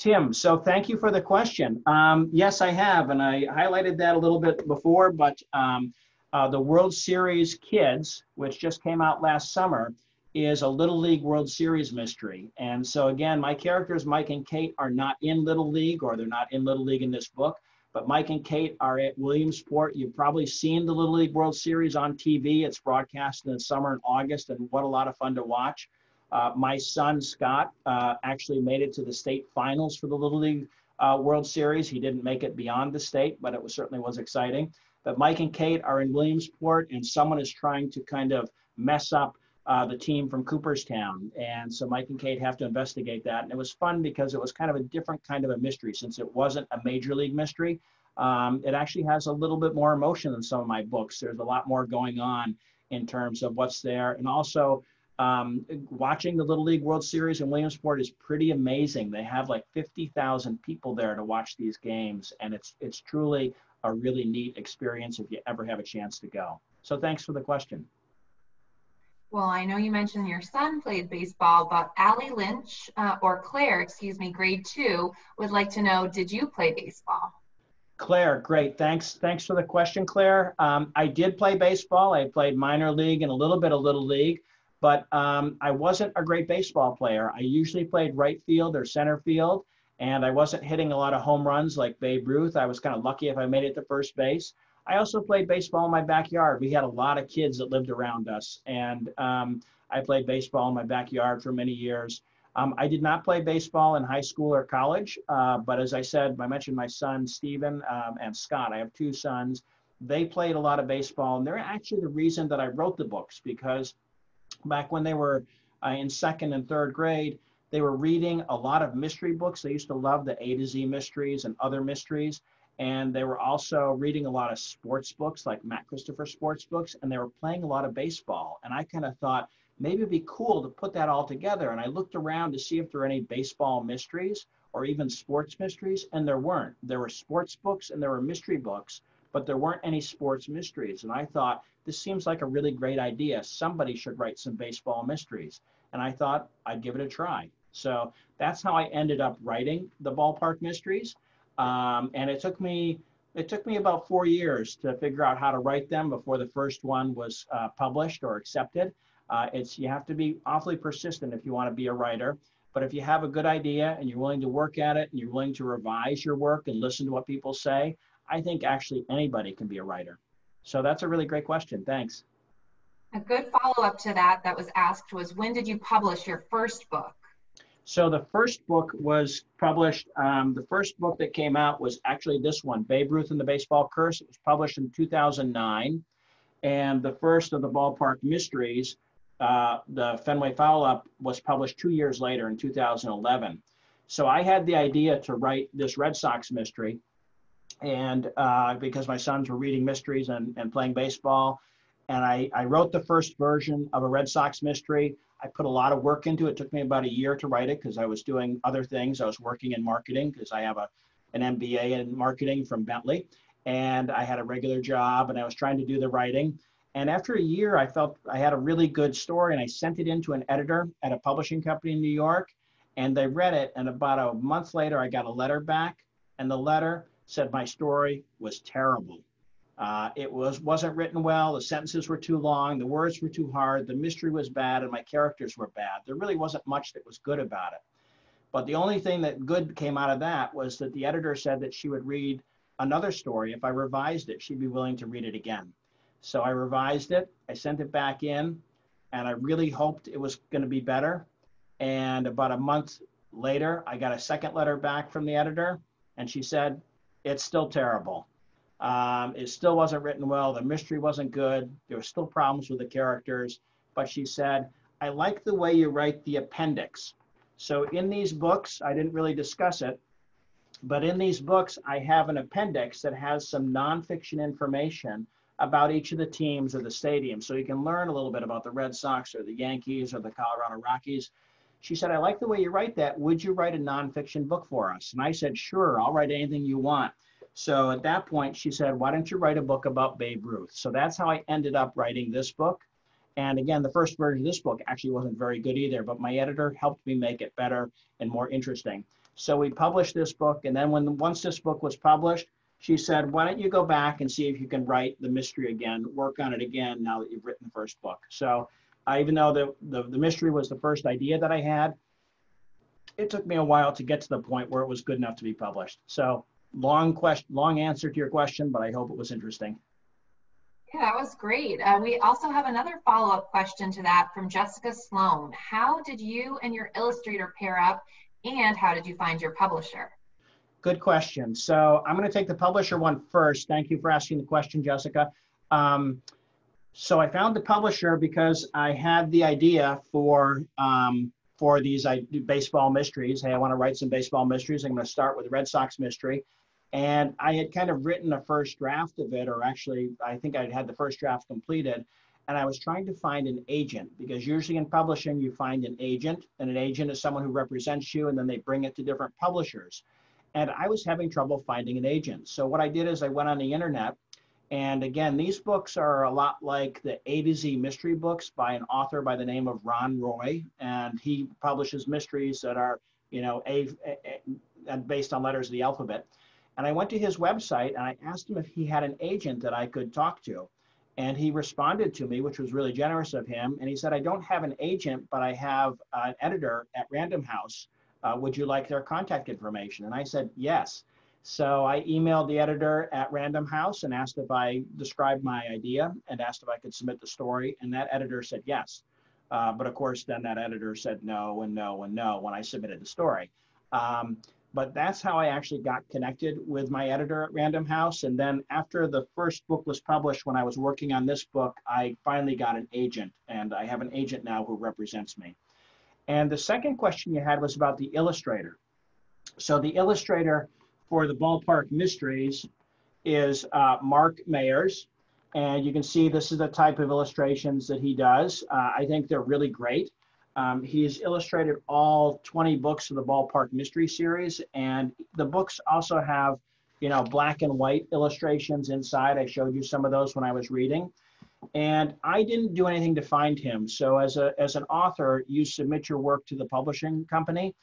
Tim, so thank you for the question. Um, yes, I have. And I highlighted that a little bit before, but um, Uh, the World Series Kids, which just came out last summer, is a Little League World Series mystery. And so again, my characters, Mike and Kate, are not in Little League, or they're not in Little League in this book, but Mike and Kate are at Williamsport. You've probably seen the Little League World Series on T V. It's broadcast in the summer and August, and what a lot of fun to watch. Uh, my son, Scott, uh, actually made it to the state finals for the Little League uh, World Series. He didn't make it beyond the state, but it was, certainly was exciting. But Mike and Kate are in Williamsport, and someone is trying to kind of mess up uh, the team from Cooperstown. And so Mike and Kate have to investigate that. And it was fun because it was kind of a different kind of a mystery, since it wasn't a major league mystery. Um, it actually has a little bit more emotion than some of my books. There's a lot more going on in terms of what's there. And also um, watching the Little League World Series in Williamsport is pretty amazing. They have like fifty thousand people there to watch these games. And it's, it's truly a really neat experience if you ever have a chance to go. So thanks for the question. Well, I know you mentioned your son played baseball, but Allie Lynch, uh, or Claire, excuse me, grade two, would like to know, did you play baseball? Claire, great, thanks. Thanks for the question, Claire. Um, I did play baseball. I played minor league and a little bit of Little League, but um, I wasn't a great baseball player. I usually played right field or center field. And I wasn't hitting a lot of home runs like Babe Ruth. I was kind of lucky if I made it to first base. I also played baseball in my backyard. We had a lot of kids that lived around us. And um, I played baseball in my backyard for many years. Um, I did not play baseball in high school or college. Uh, but as I said, I mentioned my son, Stephen, um, and Scott. I have two sons. They played a lot of baseball. And they're actually the reason that I wrote the books, because back when they were uh, in second and third grade, they were reading a lot of mystery books. They used to love the A to Z mysteries and other mysteries. And they were also reading a lot of sports books, like Matt Christopher sports books, and they were playing a lot of baseball. And I kind of thought, maybe it'd be cool to put that all together. And I looked around to see if there were any baseball mysteries or even sports mysteries, and there weren't. There were sports books and there were mystery books, but there weren't any sports mysteries. And I thought, this seems like a really great idea. Somebody should write some baseball mysteries. And I thought I'd give it a try. So that's how I ended up writing the Ballpark Mysteries. Um, and it took me It took me about four years to figure out how to write them before the first one was uh, published or accepted. Uh, it's, you have to be awfully persistent if you want to be a writer. But if you have a good idea and you're willing to work at it and you're willing to revise your work and listen to what people say, I think actually anybody can be a writer. So that's a really great question. Thanks. A good follow-up to that that was asked was, when did you publish your first book? So the first book was published, um, the first book that came out was actually this one, Babe Ruth and the Baseball Curse. It was published in two thousand nine. And the first of the Ballpark Mysteries, uh, the Fenway Foul-Up, was published two years later in two thousand eleven. So I had the idea to write this Red Sox mystery. And uh, because my sons were reading mysteries and, and playing baseball, and I, I wrote the first version of a Red Sox mystery. I put a lot of work into it. It took me about a year to write it because I was doing other things. I was working in marketing because I have a, an M B A in marketing from Bentley, and I had a regular job, and I was trying to do the writing. And after a year, I felt I had a really good story, and I sent it in to an editor at a publishing company in New York, and they read it. And about a month later, I got a letter back, and the letter said my story was terrible. Uh, it was, wasn't written well, the sentences were too long, the words were too hard, the mystery was bad, and my characters were bad. There really wasn't much that was good about it. But the only thing that good came out of that was that the editor said that she would read another story. If I revised it, she'd be willing to read it again. So I revised it, I sent it back in, and I really hoped it was going to be better. And about a month later, I got a second letter back from the editor, and she said, it's still terrible. Um, it still wasn't written well. The mystery wasn't good. There were still problems with the characters. But she said, I like the way you write the appendix. So in these books, I didn't really discuss it, but in these books, I have an appendix that has some nonfiction information about each of the teams or the stadium. So you can learn a little bit about the Red Sox or the Yankees or the Colorado Rockies. She said, I like the way you write that. Would you write a nonfiction book for us? And I said, sure, I'll write anything you want. So at that point, she said, why don't you write a book about Babe Ruth? So that's how I ended up writing this book. And again, the first version of this book actually wasn't very good either, but my editor helped me make it better and more interesting. So we published this book. And then when once this book was published, she said, why don't you go back and see if you can write the mystery again, work on it again now that you've written the first book. So I, even though the, the, the mystery was the first idea that I had, it took me a while to get to the point where it was good enough to be published. So long question, long answer to your question, but I hope it was interesting. Yeah, that was great. Uh, we also have another follow-up question to that from Jessica Sloan. How did you and your illustrator pair up, and how did you find your publisher? Good question. So I'm going to take the publisher one first. Thank you for asking the question, Jessica. Um, So I found the publisher because I had the idea for, um, for these I do baseball mysteries. Hey, I want to write some baseball mysteries. I'm going to start with the Red Sox mystery. And I had kind of written a first draft of it, or actually, I think I had the first draft completed. And I was trying to find an agent, because usually in publishing, you find an agent. And an agent is someone who represents you, and then they bring it to different publishers. And I was having trouble finding an agent. So what I did is I went on the internet. And again, these books are a lot like the A to Z mystery books by an author by the name of Ron Roy. And he publishes mysteries that are, you know, a, a, a, based on letters of the alphabet. And I went to his website and I asked him if he had an agent that I could talk to. And he responded to me, which was really generous of him. And he said, I don't have an agent, but I have an editor at Random House. Uh, would you like their contact information? And I said, yes. So I emailed the editor at Random House and asked if I described my idea and asked if I could submit the story. And that editor said yes. Uh, but of course, then that editor said no and no and no when I submitted the story. Um, but that's how I actually got connected with my editor at Random House. And then after the first book was published, when I was working on this book, I finally got an agent. And I have an agent now who represents me. And the second question you had was about the illustrator. So the illustrator for the Ballpark Mysteries is uh, Mark Meyers. And you can see this is the type of illustrations that he does. Uh, I think they're really great. Um, he's illustrated all twenty books of the Ballpark Mystery series. And the books also have, you know, black and white illustrations inside. I showed you some of those when I was reading. And I didn't do anything to find him. So as, a, as an author, you submit your work to the publishing company.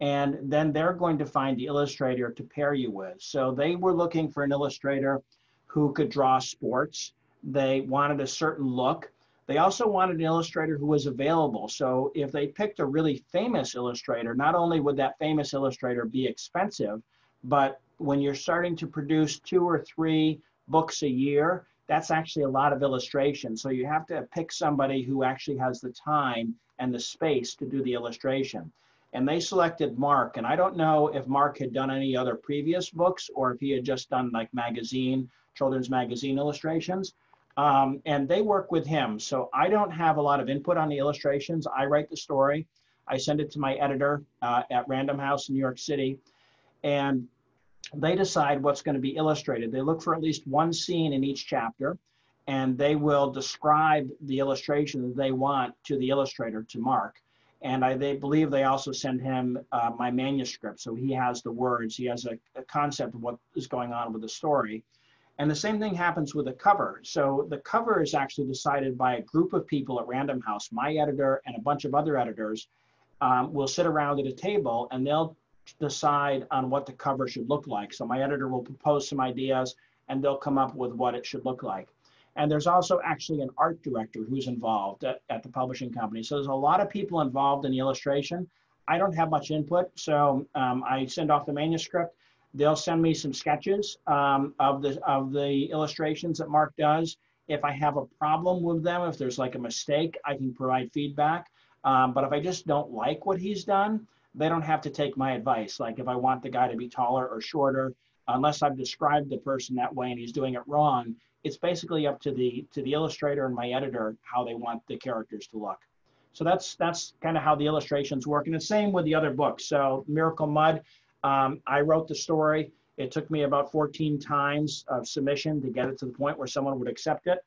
and then they're going to find the illustrator to pair you with. So they were looking for an illustrator who could draw sports. They wanted a certain look. They also wanted an illustrator who was available. So if they picked a really famous illustrator, not only would that famous illustrator be expensive, but when you're starting to produce two or three books a year, that's actually a lot of illustration. So you have to pick somebody who actually has the time and the space to do the illustration. And they selected Mark. And I don't know if Mark had done any other previous books or if he had just done like magazine, children's magazine illustrations. Um, and they work with him. So I don't have a lot of input on the illustrations. I write the story. I send it to my editor uh, at Random House in New York City. And they decide what's going to be illustrated. They look for at least one scene in each chapter, and they will describe the illustration that they want to the illustrator, to Mark. And I they believe they also send him uh, my manuscript. So he has the words, he has a, a concept of what is going on with the story. And the same thing happens with the cover. So the cover is actually decided by a group of people at Random House. My editor and a bunch of other editors um, will sit around at a table and they'll decide on what the cover should look like. So my editor will propose some ideas and they'll come up with what it should look like. And there's also actually an art director who's involved at, at the publishing company. So there's a lot of people involved in the illustration. I don't have much input. So um, I send off the manuscript. They'll send me some sketches um, of, the, of the illustrations that Mark does. If I have a problem with them, if there's like a mistake, I can provide feedback. Um, but if I just don't like what he's done, they don't have to take my advice. Like if I want the guy to be taller or shorter, unless I've described the person that way and he's doing it wrong, it's basically up to the to the illustrator and my editor how they want the characters to look. So that's that's kind of how the illustrations work. And the same with the other books. So Miracle Mud, um, I wrote the story. It took me about fourteen times of submission to get it to the point where someone would accept it,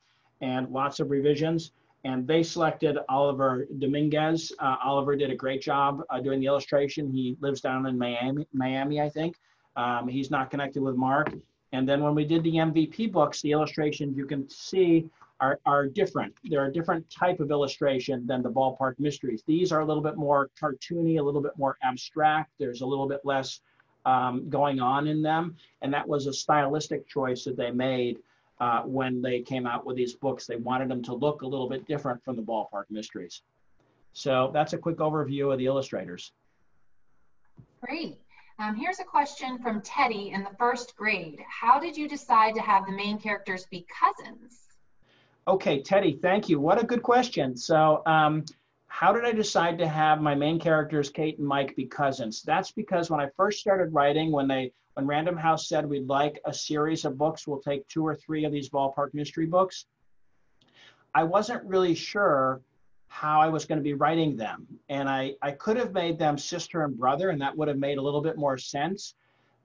and lots of revisions. And they selected Oliver Dominguez. Uh, Oliver did a great job uh, doing the illustration. He lives down in Miami, Miami I think. Um, he's not connected with Mark. And then when we did the M V P books, the illustrations you can see are, are different. They're a different type of illustration than the Ballpark Mysteries. These are a little bit more cartoony, a little bit more abstract. There's a little bit less um, going on in them. And that was a stylistic choice that they made. Uh, when they came out with these books, they wanted them to look a little bit different from the Ballpark Mysteries. So that's a quick overview of the illustrators. Great. Um, here's a question from Teddy in the first grade. How did you decide to have the main characters be cousins? Okay, Teddy, thank you. What a good question. So um, how did I decide to have my main characters, Kate and Mike, be cousins? That's because when I first started writing, when they When Random House said we'd like a series of books, we'll take two or three of these Ballpark Mystery books, I wasn't really sure how I was going to be writing them. And I, I could have made them sister and brother, and that would have made a little bit more sense.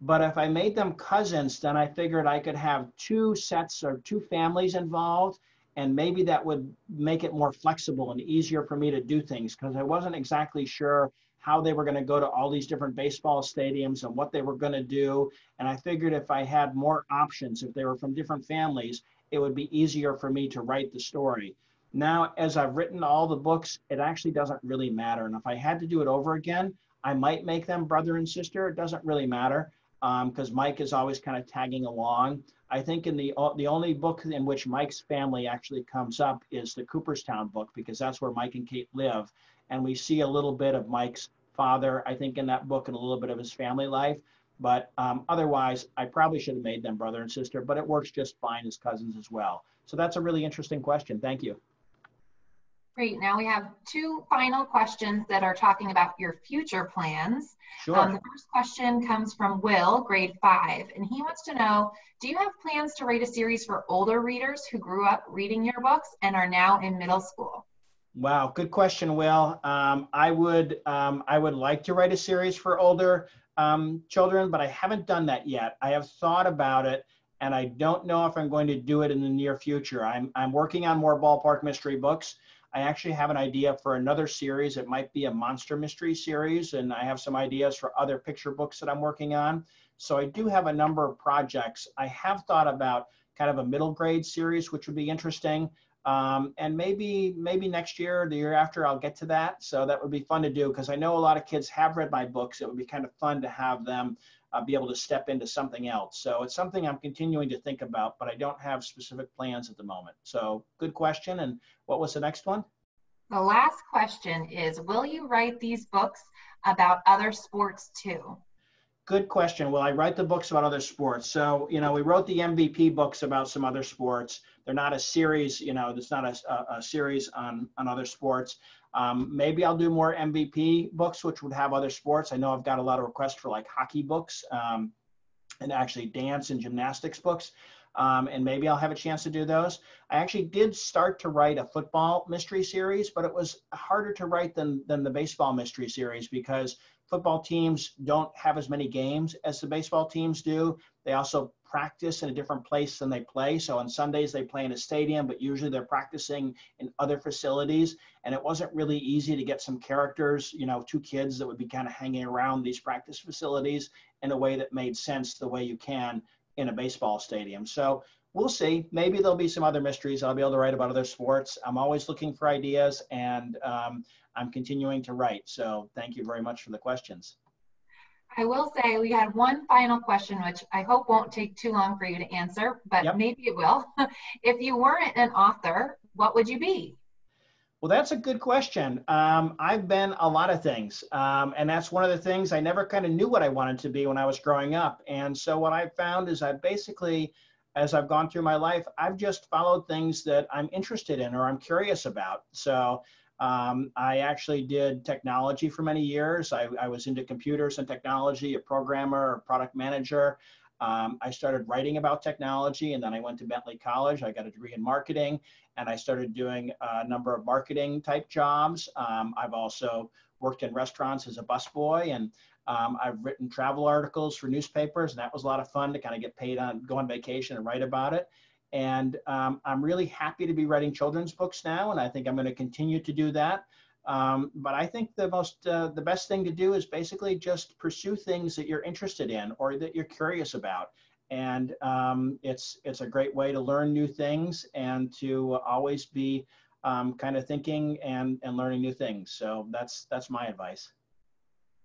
But if I made them cousins, then I figured I could have two sets or two families involved, and maybe that would make it more flexible and easier for me to do things, because I wasn't exactly sure how they were going to go to all these different baseball stadiums and what they were going to do. And I figured if I had more options, if they were from different families, it would be easier for me to write the story. Now, as I've written all the books, it actually doesn't really matter. And if I had to do it over again, I might make them brother and sister. It doesn't really matter because um, Mike is always kind of tagging along. I think in the, the only book in which Mike's family actually comes up is the Cooperstown book, because that's where Mike and Kate live. And we see a little bit of Mike's father, I think, in that book, and a little bit of his family life. But um, otherwise, I probably should have made them brother and sister, but it works just fine as cousins as well. So that's a really interesting question. Thank you. Great. Now we have two final questions that are talking about your future plans. Sure. Um, the first question comes from Will, grade five, and he wants to know, do you have plans to write a series for older readers who grew up reading your books and are now in middle school? Wow, good question, Will. Um, I would um, I would like to write a series for older um, children, but I haven't done that yet. I have thought about it, and I don't know if I'm going to do it in the near future. I'm, I'm working on more Ballpark Mystery books. I actually have an idea for another series. It might be a monster mystery series, and I have some ideas for other picture books that I'm working on. So I do have a number of projects. I have thought about kind of a middle grade series, which would be interesting. Um, and maybe, maybe next year or the year after I'll get to that. So that would be fun to do, because I know a lot of kids have read my books. It would be kind of fun to have them uh, be able to step into something else. So it's something I'm continuing to think about, but I don't have specific plans at the moment. So good question. And what was the next one? The last question is, will you write these books about other sports too? Good question. Well, I write the books about other sports. So, you know, we wrote the M V P books about some other sports. They're not a series, you know, there's not a, a, a series on, on other sports. Um, maybe I'll do more M V P books, which would have other sports. I know I've got a lot of requests for like hockey books um, and actually dance and gymnastics books. Um, and maybe I'll have a chance to do those. I actually did start to write a football mystery series, but it was harder to write than, than the baseball mystery series, because football teams don't have as many games as the baseball teams do. They also practice in a different place than they play. So on Sundays they play in a stadium, but usually they're practicing in other facilities. And it wasn't really easy to get some characters, you know, two kids that would be kind of hanging around these practice facilities in a way that made sense the way you can in a baseball stadium. So we'll see. Maybe there'll be some other mysteries. I'll be able to write about other sports. I'm always looking for ideas, and um, I'm continuing to write. So thank you very much for the questions. I will say we had one final question, which I hope won't take too long for you to answer, but yep, maybe it will. If you weren't an author, what would you be? Well, that's a good question. Um, I've been a lot of things. Um, and that's one of the things I never kind of knew what I wanted to be when I was growing up. And so what I found is I basically, as I've gone through my life, I've just followed things that I'm interested in or I'm curious about. So um, I actually did technology for many years. I, I was into computers and technology, a programmer, a product manager. Um, I started writing about technology, and then I went to Bentley College. I got a degree in marketing, and I started doing a number of marketing type jobs. Um, I've also worked in restaurants as a busboy, and um, I've written travel articles for newspapers, and that was a lot of fun to kind of get paid on, go on vacation and write about it. And um, I'm really happy to be writing children's books now, and I think I'm going to continue to do that. Um, but I think the most, uh, the best thing to do is basically just pursue things that you're interested in or that you're curious about. And um, it's, it's a great way to learn new things and to always be um, kind of thinking and, and learning new things. So that's, that's my advice.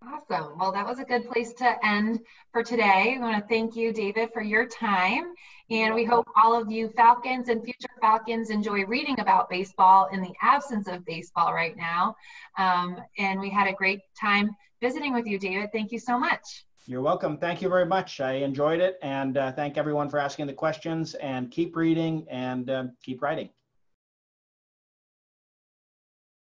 Awesome. Well, that was a good place to end for today. We want to thank you, David, for your time. And we hope all of you Falcons and future Falcons enjoy reading about baseball in the absence of baseball right now. Um, and we had a great time visiting with you, David. Thank you so much. You're welcome. Thank you very much. I enjoyed it. And uh, thank everyone for asking the questions, and keep reading and uh, keep writing.